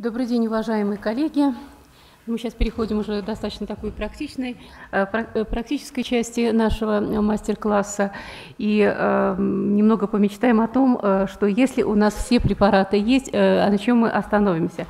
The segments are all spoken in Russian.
Добрый день, уважаемые коллеги. Мы сейчас переходим уже достаточно такой практической части нашего мастер-класса и немного помечтаем о том, что если у нас все препараты есть, на чем мы остановимся.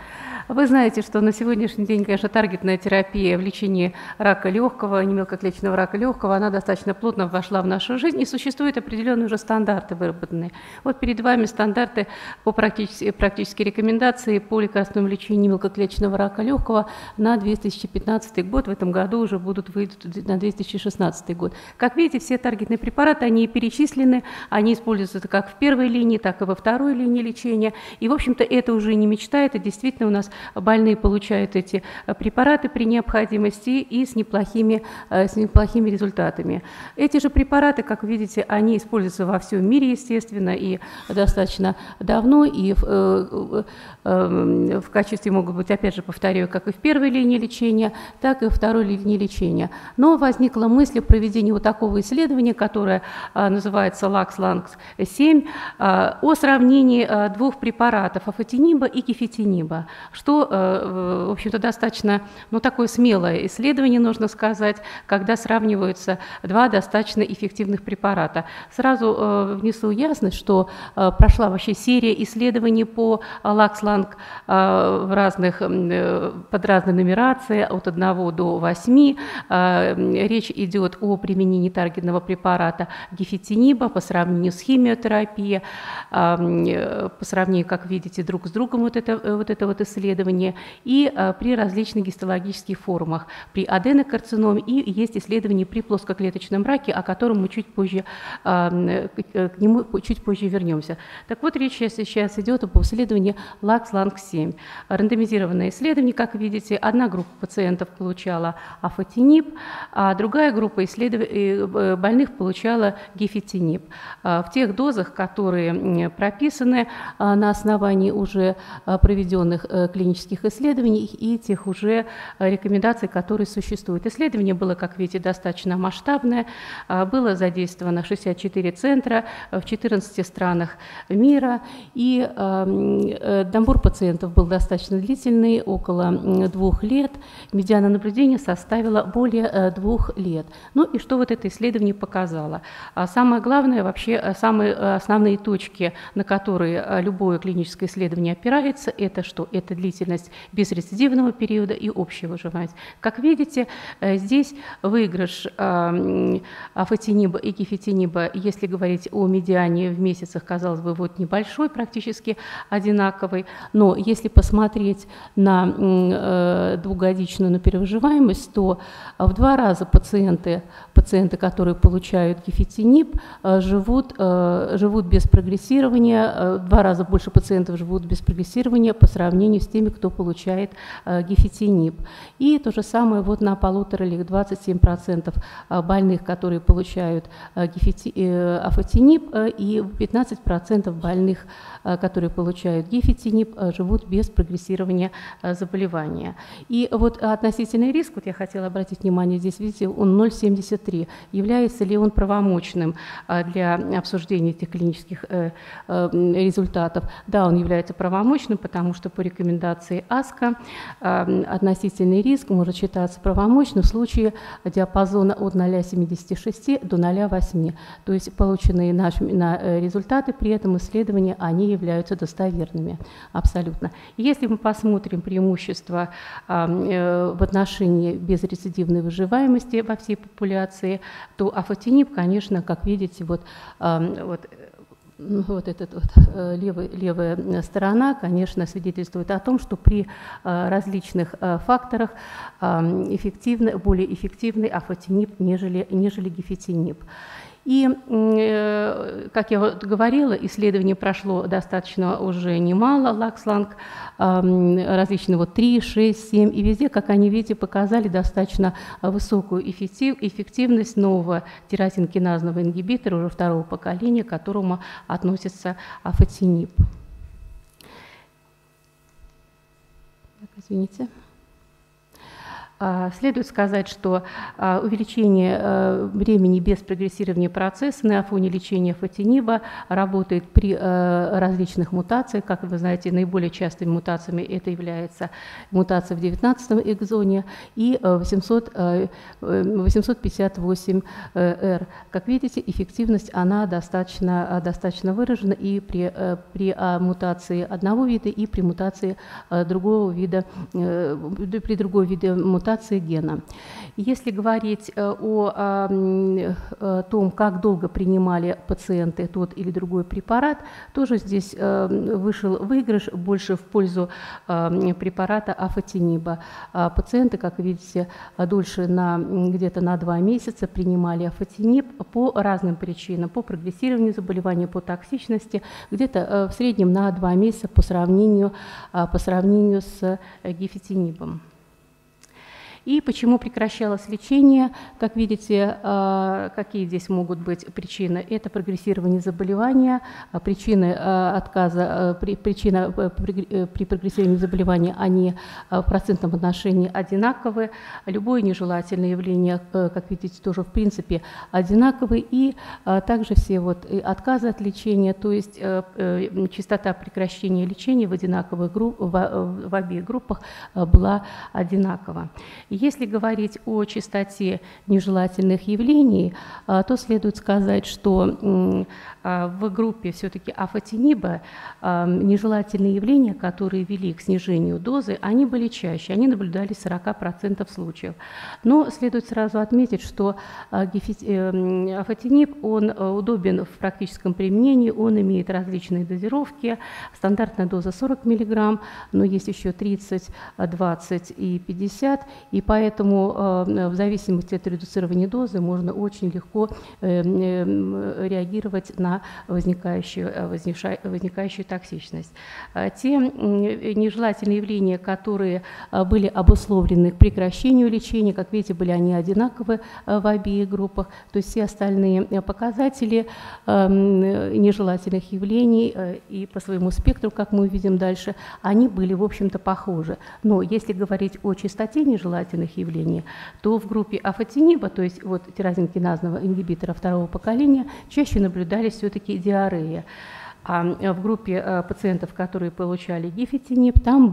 Вы знаете, что на сегодняшний день, конечно, таргетная терапия в лечении рака легкого, немелкоклеточного рака легкого, она достаточно плотно вошла в нашу жизнь, и существуют определенные уже стандарты выработанные. Вот перед вами стандарты по практические рекомендации по лекарственному лечению немелкоклеточного рака легкого на 2015 год. В этом году уже выйдут на 2016 год. Как видите, все таргетные препараты, они перечислены, они используются как в первой линии, так и во второй линии лечения. И, в общем-то, это уже не мечта, это действительно у нас больные получают эти препараты при необходимости и с неплохими результатами. Эти же препараты, как видите, они используются во всем мире, естественно, и достаточно давно, и в качестве могут быть, опять же, повторяю, как и в первой линии лечения, так и во второй линии лечения. Но возникла мысль о проведении вот такого исследования, которое называется Lux-Lung 7, о сравнении двух препаратов – афатиниба и гефитиниба. Что, в общем-то, достаточно, ну, такое смелое исследование, нужно сказать, когда сравниваются два достаточно эффективных препарата. Сразу внесу ясность, что прошла вообще серия исследований по Lux-Lung под разной нумерацией, от 1 до 8. Речь идет о применении таргетного препарата гефитиниба по сравнению с химиотерапией, по сравнению, как видите, друг с другом вот это исследование. И при различных гистологических формах, при аденокарциноме, и есть исследования при плоскоклеточном раке, о котором мы чуть позже вернемся. Так вот, речь сейчас идет об исследовании Lux-Lung 7. Рандомизированное исследование, как видите, одна группа пациентов получала афатиниб, а другая группа больных получала гефитиниб. В тех дозах, которые прописаны на основании уже проведенных клинических исследований и тех уже рекомендаций, которые существуют. Исследование было, как видите, достаточно масштабное, было задействовано 64 центра в 14 странах мира, и набор пациентов был достаточно длительный, около 2 лет, медиана наблюдения составила более 2 лет. Ну и что вот это исследование показало? Самое главное, вообще самые основные точки, на которые любое клиническое исследование опирается, это что? Это длительность безрецидивного периода и общая выживаемость. Как видите, здесь выигрыш афатиниба и гефитиниба, если говорить о медиане в месяцах, казалось бы, вот небольшой, практически одинаковый, но если посмотреть на двухгодичную перевыживаемость, то в 2 раза пациенты, которые получают гефитиниб, живут без прогрессирования, в 2 раза больше пациентов живут без прогрессирования по сравнению с теми, кто получает гефитиниб. И то же самое вот на 1,5 лет, 27% больных, которые получают афатиниб, и 15% больных, которые получают гефитиниб, живут без прогрессирования заболевания. И вот относительный риск, вот я хотела обратить внимание, здесь видите, он 0,73. Является ли он правомочным для обсуждения этих клинических результатов? Да, он является правомочным, потому что по рекомендации ASCO относительный риск может считаться правомочным в случае диапазона от 0,76 до 0,8. То есть полученные нашими результаты при этом исследовании, они являются достоверными абсолютно. Если мы посмотрим преимущества в отношении безрецидивной выживаемости во всей популяции, то афатиниб, конечно, как видите, левая сторона, конечно, свидетельствует о том, что при различных факторах более эффективный афатиниб, нежели гефитиниб. И, как я говорила, исследование прошло достаточно уже немало, Lux-Lung, различные 3, 6, 7, и везде, как они, видите, показали достаточно высокую эффективность нового тирозинкиназного ингибитора уже 2-го поколения, к которому относится афатиниб. Так, извините. Следует сказать, что увеличение времени без прогрессирования процесса на фоне лечения афатиниба работает при различных мутациях. Как вы знаете, наиболее частыми мутациями это является мутация в 19 экзоне и 858R. Как видите, эффективность она достаточно выражена и при мутации одного вида, и при мутации другого вида, при другого вида мутации. Гена. Если говорить о том, как долго принимали пациенты тот или другой препарат, тоже здесь вышел выигрыш больше в пользу препарата афатиниба. Пациенты, как видите, дольше где-то на 2 месяца принимали афатиниб по разным причинам, по прогрессированию заболевания, по токсичности, где-то в среднем на 2 месяца по сравнению с гефитинибом. И почему прекращалось лечение? Как видите, какие здесь могут быть причины? Это прогрессирование заболевания, причины отказа, причина при прогрессировании заболевания, они в процентном отношении одинаковы. Любое нежелательное явление, как видите, тоже в принципе одинаковы. И также все отказы от лечения, то есть частота прекращения лечения в одинаковых в обеих группах была одинакова. Если говорить о частоте нежелательных явлений, то следует сказать, что в группе все-таки афатиниба нежелательные явления, которые вели к снижению дозы, они были чаще, они наблюдались в 40% случаев. Но следует сразу отметить, что афатиниб, он удобен в практическом применении, он имеет различные дозировки, стандартная доза 40 мг, но есть еще 30, 20 и 50, и поэтому в зависимости от редуцирования дозы можно очень легко реагировать на возникающую токсичность. Те нежелательные явления, которые были обусловлены к прекращению лечения, как видите, были они одинаковы в обеих группах, то есть все остальные показатели нежелательных явлений и по своему спектру, как мы увидим дальше, они были, в общем-то, похожи. Но если говорить о частоте нежелательных явлений, то в группе афатиниба, то есть тирозинкиназного ингибитора 2-го поколения, чаще наблюдались все-таки диареи. А в группе пациентов, которые получали гефитиниб, там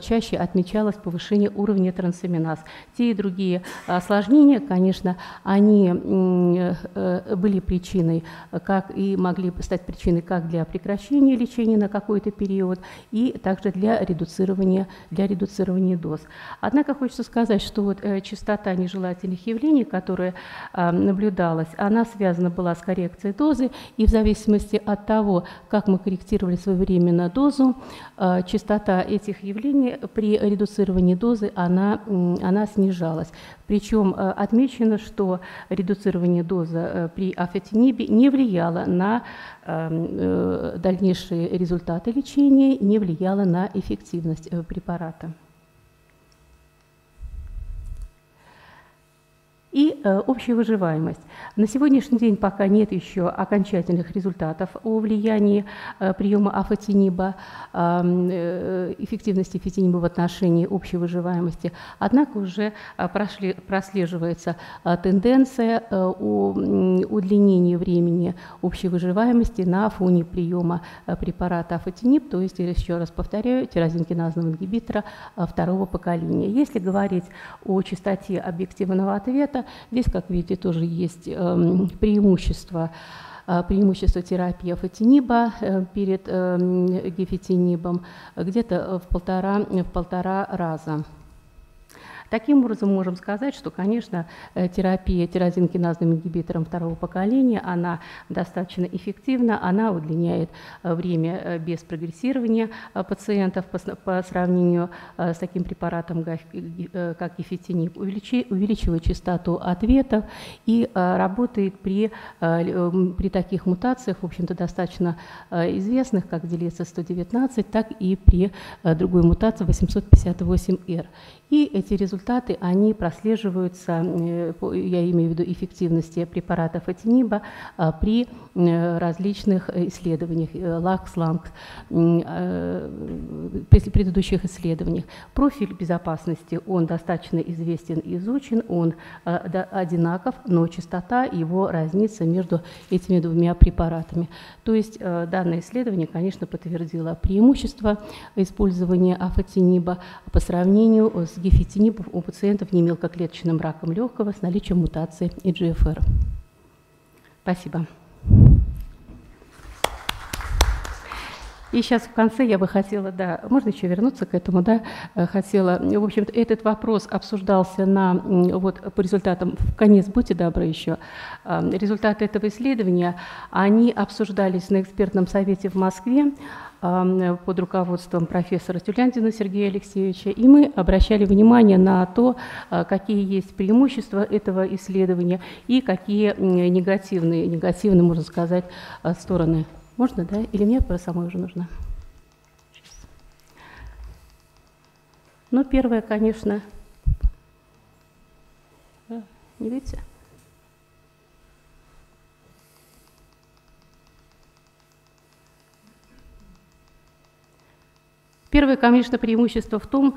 чаще отмечалось повышение уровня трансаминаз. Те и другие осложнения, конечно, они были причиной, могли стать причиной как для прекращения лечения на какой-то период, и также для редуцирования доз. Однако хочется сказать, что частота нежелательных явлений, которая наблюдалась, она связана была с коррекцией дозы, и в зависимости от того, как мы корректировали своевременно дозу, частота этих явлений при редуцировании дозы она снижалась. Причем отмечено, что редуцирование дозы при афатинибе не влияло на дальнейшие результаты лечения, не влияло на эффективность препарата. И общая выживаемость. На сегодняшний день пока нет еще окончательных результатов о влиянии приема афатиниба, эффективности афатиниба в отношении общей выживаемости. Однако уже прослеживается тенденция удлинения времени общей выживаемости на фоне приема препарата афатиниб, то есть, еще раз повторяю, тирозинкиназного ингибитора 2-го поколения. Если говорить о частоте объективного ответа, здесь, как видите, тоже есть преимущество терапии афатиниба перед гефитинибом где-то в полтора раза. Таким образом, можем сказать, что, конечно, терапия тирозинкиназным ингибитором 2-го поколения, она достаточно эффективна, она удлиняет время без прогрессирования пациентов по сравнению с таким препаратом, как гефитиниб, увеличивает частоту ответов и работает при таких мутациях, в общем-то, достаточно известных, как делеция 119, так и при другой мутации 858R. И эти результаты результаты, они прослеживаются, я имею в виду эффективности препарата афатиниба при различных исследованиях, Lux-Lung, предыдущих исследованиях. Профиль безопасности, он достаточно известен и изучен, он одинаков, но частота его разница между этими двумя препаратами. То есть данное исследование, конечно, подтвердило преимущество использования афатиниба по сравнению с гефитинибом у пациентов с немелкоклеточным раком легкого с наличием мутации EGFR. Спасибо. И сейчас в конце я бы хотела, да, можно еще вернуться к этому, да, хотела, в общем-то, этот вопрос обсуждался на, вот, по результатам, в конец, будьте добры еще, результаты этого исследования, они обсуждались на экспертном совете в Москве под руководством профессора Тюляндина Сергея Алексеевича, и мы обращали внимание на то, какие есть преимущества этого исследования и какие негативные, можно сказать, стороны. Можно, да? Или мне самой уже нужно? Ну, первое, конечно... Не видите? Первое, конечно, преимущество в том,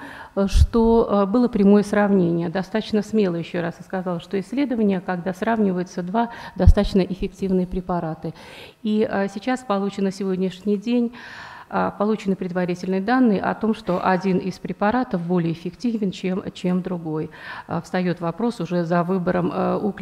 что было прямое сравнение. Достаточно смело, еще раз я сказала, что исследование, когда сравниваются два достаточно эффективные препараты. И сейчас на сегодняшний день получены предварительные данные о том, что один из препаратов более эффективен, чем другой. Встает вопрос уже за выбором у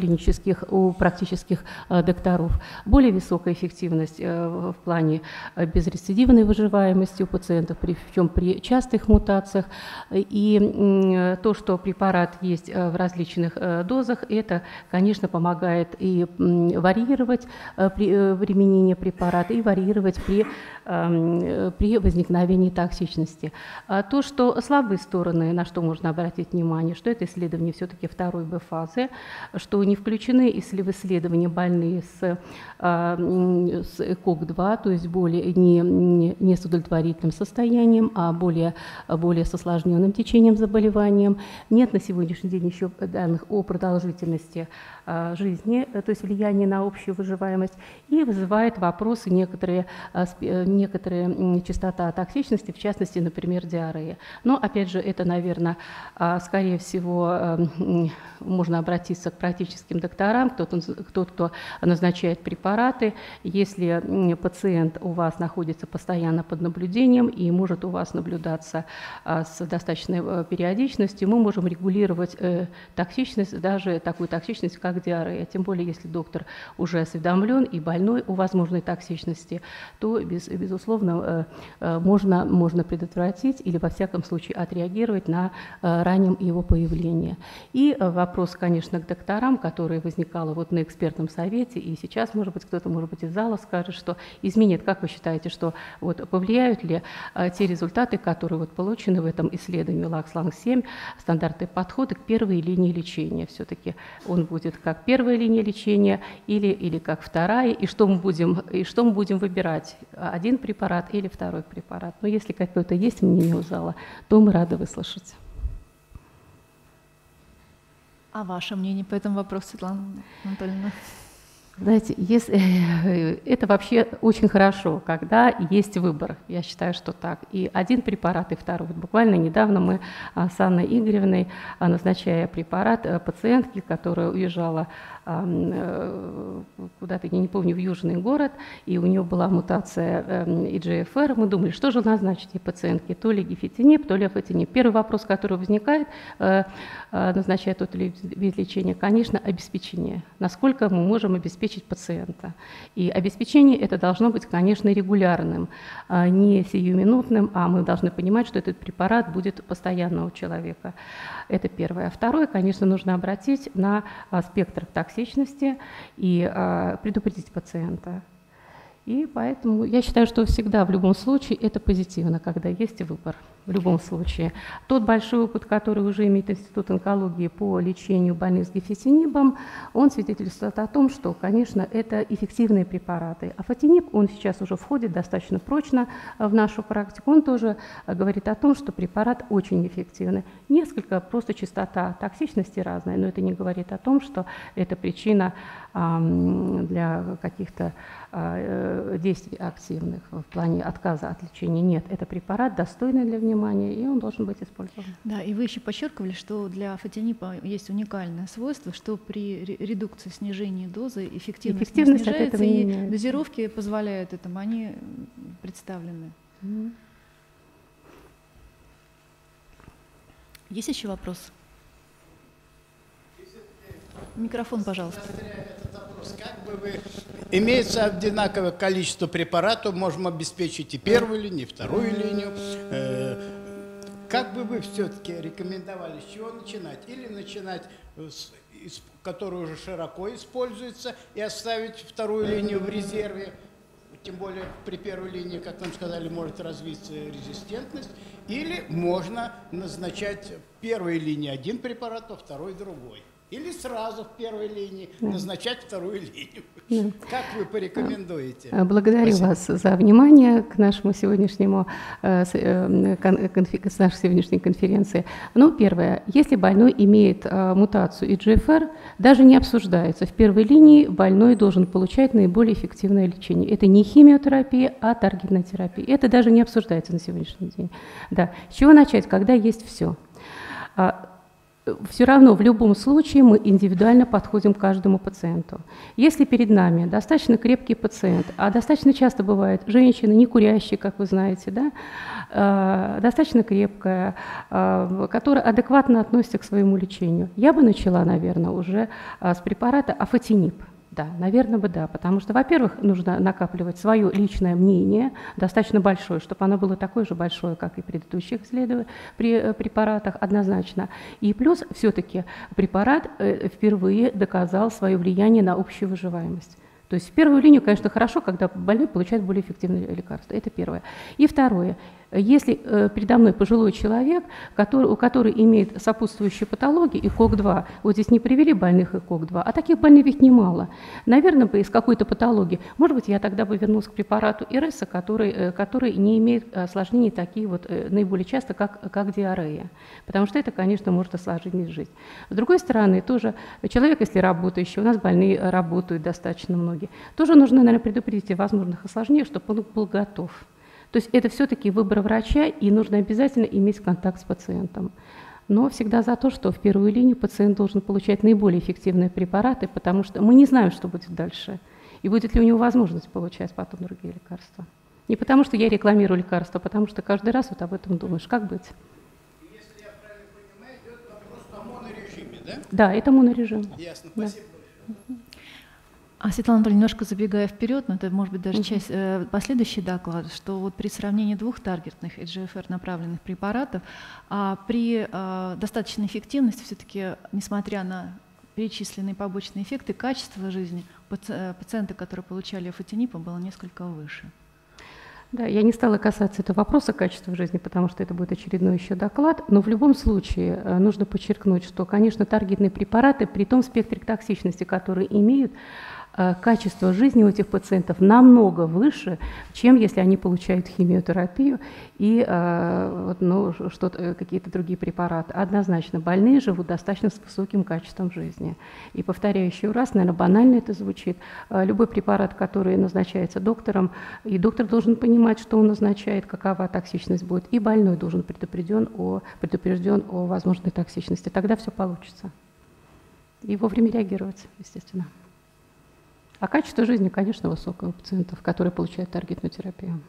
практических докторов. Более высокая эффективность в плане безрецидивной выживаемости у пациентов, причем при частых мутациях. И то, что препарат есть в различных дозах, это, конечно, помогает и варьировать применение препарата, и варьировать при возникновении токсичности. То, что слабые стороны, на что можно обратить внимание, что это исследование все-таки второй Б-фазы, что не включены, если в исследование больные с ECOG-2, то есть более не с удовлетворительным состоянием, а более с осложненным течением заболеванием. Нет на сегодняшний день еще данных о продолжительности жизни, то есть влияние на общую выживаемость, и вызывает вопросы некоторые частота токсичности, в частности, например, диареи. Но, опять же, это, наверное, скорее всего, можно обратиться к практическим докторам, кто назначает препараты. Если пациент у вас находится постоянно под наблюдением и может у вас наблюдаться с достаточной периодичностью, мы можем регулировать токсичность, даже такую токсичность, как диарея. Тем более, если доктор уже осведомлен и больной о возможной токсичности, то, безусловно, можно предотвратить или, во всяком случае, отреагировать на раннем его появление. И вопрос, конечно, к докторам, который возникал вот на экспертном совете, и сейчас, может быть, кто-то, может быть, из зала скажет, что изменит. Как вы считаете, что вот повлияют ли те результаты, которые вот получены в этом исследовании Lux-Lung 7, стандартные подходы к первой линии лечения? Все-таки он будет как первая линия лечения или как вторая, и что мы будем выбирать? Один препарат или второй препарат. Но если какое-то есть мнение у зала, то мы рады выслушать. А ваше мнение по этому вопросу, Светлана Анатольевна? Знаете, это вообще очень хорошо, когда есть выбор. Я считаю, что так. И один препарат, и второй. Вот буквально недавно мы с Анной Игоревной, назначая препарат пациентке, которая уезжала куда-то, я не помню, в южный город, и у нее была мутация EGFR, мы думали, что же назначить ей пациентке, то ли гефитиниб, то ли афатиниб. Первый вопрос, который возникает, назначая тот или вид лечения, конечно, обеспечение. Насколько мы можем обеспечить пациента. И обеспечение это должно быть, конечно, регулярным, не сиюминутным, а мы должны понимать, что этот препарат будет постоянно у человека. Это первое. А второе, конечно, нужно обратить на спектр токсичности и предупредить пациента. И поэтому я считаю, что всегда в любом случае это позитивно, когда есть выбор, в любом случае. Тот большой опыт, который уже имеет Институт онкологии по лечению больных с гефитинибом, он свидетельствует о том, что, конечно, это эффективные препараты. Афатиниб, он сейчас уже входит достаточно прочно в нашу практику, он тоже говорит о том, что препарат очень эффективный. Несколько, просто частота токсичности разная, но это не говорит о том, что это причина для каких-то действий активных в плане отказа от лечения. Нет, это препарат достойный для внимания, и он должен быть использован. Да, и вы еще подчеркивали, что для афатиниба есть уникальное свойство, что при редукции, снижении дозы эффективность снижается, и дозировки позволяют этому, они представлены. Есть еще вопрос? Микрофон, пожалуйста. Как бы вы... Имеется одинаковое количество препаратов, можем обеспечить и первую линию, и вторую линию. Как бы вы все-таки рекомендовали, с чего начинать? Или начинать, который уже широко используется, и оставить вторую линию в резерве? Тем более при первой линии, как нам сказали, может развиться резистентность. Или можно назначать в первой линии один препарат, а второй другой. Или сразу в первой линии назначать вторую линию. Как вы порекомендуете? Благодарю вас за внимание к нашему сегодняшнему, к нашей сегодняшней конференции. Ну, первое, если больной имеет мутацию EGFR, даже не обсуждается. В первой линии больной должен получать наиболее эффективное лечение. Это не химиотерапия, а таргетная терапия. Это даже не обсуждается на сегодняшний день. Да. С чего начать, когда есть все? Все равно в любом случае мы индивидуально подходим к каждому пациенту. Если перед нами достаточно крепкий пациент, а достаточно часто бывает женщина, не курящая, как вы знаете, да, достаточно крепкая, которая адекватно относится к своему лечению, я бы начала, наверное, уже с препарата афатиниб. Да, наверное, бы да, потому что, во-первых, нужно накапливать свое личное мнение, достаточно большое, чтобы оно было такое же большое, как и предыдущих препаратах, однозначно. И плюс все-таки препарат впервые доказал свое влияние на общую выживаемость. То есть в первую линию, конечно, хорошо, когда больной получает более эффективные лекарства. Это первое. И второе. Если передо мной пожилой человек, у которого имеет сопутствующие патологии, ECOG-2, вот здесь не привели больных ECOG-2, а таких больных ведь немало, наверное, бы из какой-то патологии, может быть, я тогда бы вернулась к препарату Иресса, который не имеет осложнений такие вот наиболее часто, как диарея, потому что это, конечно, может осложнить жизнь. С другой стороны, тоже человек, если работающий, у нас больные работают достаточно многие, тоже нужно, наверное, предупредить о возможных осложнениях, чтобы он был готов. То есть это все-таки выбор врача, и нужно обязательно иметь контакт с пациентом. Но всегда за то, что в первую линию пациент должен получать наиболее эффективные препараты, потому что мы не знаем, что будет дальше, и будет ли у него возможность получать потом другие лекарства. Не потому что я рекламирую лекарства, а потому что каждый раз вот об этом думаешь, как быть. Если я правильно понимаю, идет вопрос о монорежиме, да? Да, это монорежим. Ясно, спасибо. Да. А, Светлана Анатольевна, немножко забегая вперед, но это может быть даже часть последующий доклад, что вот при сравнении двух таргетных EGFR направленных препаратов, при достаточной эффективности все-таки, несмотря на перечисленные побочные эффекты, качество жизни пациента, которые получали афатиниб, было несколько выше. Да, я не стала касаться этого вопроса качества жизни, потому что это будет очередной еще доклад, но в любом случае нужно подчеркнуть, что, конечно, таргетные препараты при том спектре токсичности, которые имеют, качество жизни у этих пациентов намного выше, чем если они получают химиотерапию и ну, какие-то другие препараты. Однозначно, больные живут достаточно с высоким качеством жизни. И повторяю еще раз, наверное, банально это звучит, любой препарат, который назначается доктором, и доктор должен понимать, что он назначает, какова токсичность будет, и больной должен предупрежден о возможной токсичности. Тогда все получится. И вовремя реагировать, естественно. А качество жизни, конечно, высокое у пациентов, которые получают таргетную терапию.